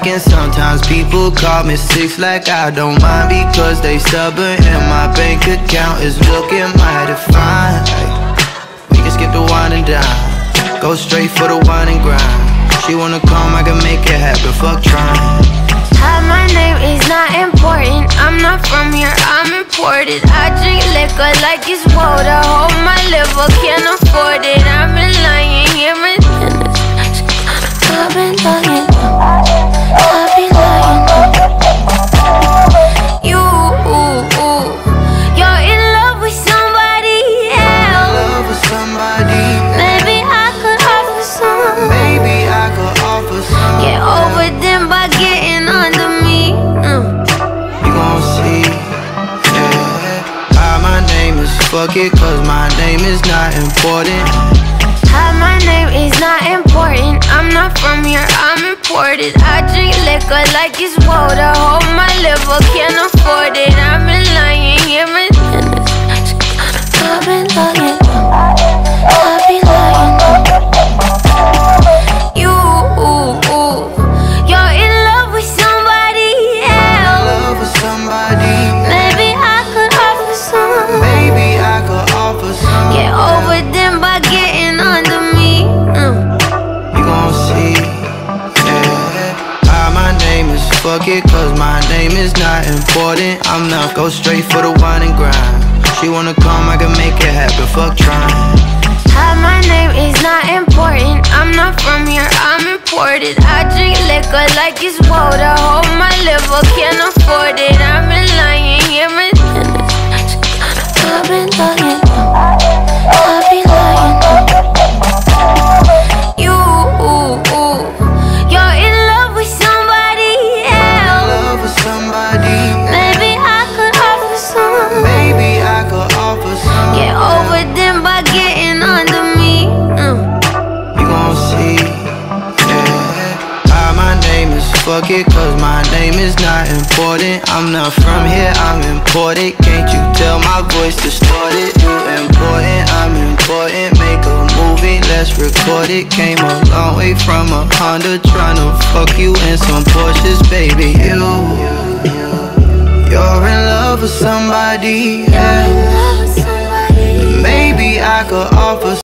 back, and sometimes people call me six like I don't mind, because they stubborn and my bank account is looking mighty fine. We can skip the wine and dine, go straight for the wine and grind. She wanna come, I can make it happen, fuck trying. Hi, my name is not important, I'm not from here, I'm imported. I drink liquor like it's water, hold my liver, can't afford it. I've been lying here, I've been lying, I've been lying. You're in love with somebody else. Maybe I could offer some. Get over them by getting under me. You gon' see, yeah. Hi, my name is fuck it, cause my name is not important. Hi, my name is not important, I'm not from here, I'm imported. I drink liquor like it's water, hold my liver, can't afford it. I've been lying here, I've been lying, I've been lying. You're in love with somebody else. Maybe I could offer some. Get over them by getting under me. Fuck it, cause my name is not important. I'm not go straight for the wine and grind. She wanna come, I can make it happen, fuck trying. Hi, my name is not important, I'm not from here, I'm imported. I drink liquor like it's water, hold my liver, can't afford it. I've been lying here, I've been lying, I've been lying. You're in love with somebody else. Maybe I could offer some. Get over them by getting under me. You gon' see, yeah. Hi, my name is fuck it, cause my name is not important. I'm not from here, I'm imported. Can't you tell my voice distorted? You important, I'm important. Make a movie, let's record it. Came a long way from a Honda, tryna fuck you in some Porsches, baby. You're in love with somebody, yeah. Maybe I could offer